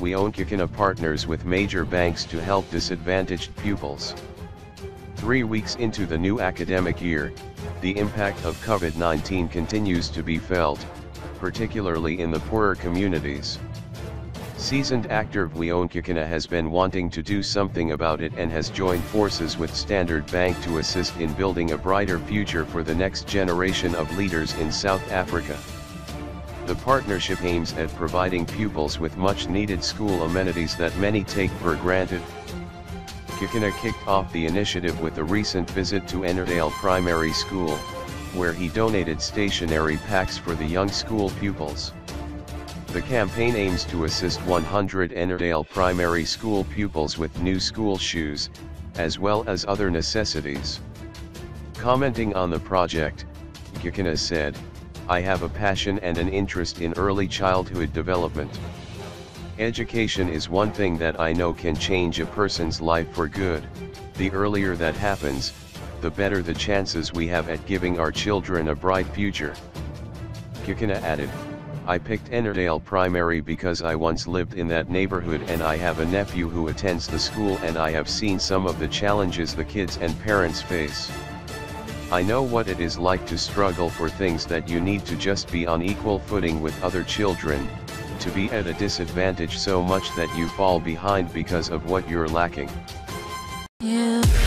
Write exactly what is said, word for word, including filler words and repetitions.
Vuyo Ngcukana partners with major banks to help disadvantaged pupils. Three weeks into the new academic year, the impact of COVID nineteen continues to be felt, particularly in the poorer communities. Seasoned actor Vuyo Ngcukana has been wanting to do something about it and has joined forces with Standard Bank to assist in building a brighter future for the next generation of leaders in South Africa. The partnership aims at providing pupils with much-needed school amenities that many take for granted. Ngcukana kicked off the initiative with a recent visit to Ennerdale Primary School, where he donated stationery packs for the young school pupils. The campaign aims to assist one hundred Ennerdale Primary School pupils with new school shoes, as well as other necessities. Commenting on the project, Ngcukana said, "I have a passion and an interest in early childhood development. Education is one thing that I know can change a person's life for good. The earlier that happens, the better the chances we have at giving our children a bright future." Ngcukana added, "I picked Ennerdale Primary because I once lived in that neighborhood and I have a nephew who attends the school and I have seen some of the challenges the kids and parents face. I know what it is like to struggle for things that you need to just be on equal footing with other children, to be at a disadvantage so much that you fall behind because of what you're lacking." Yeah.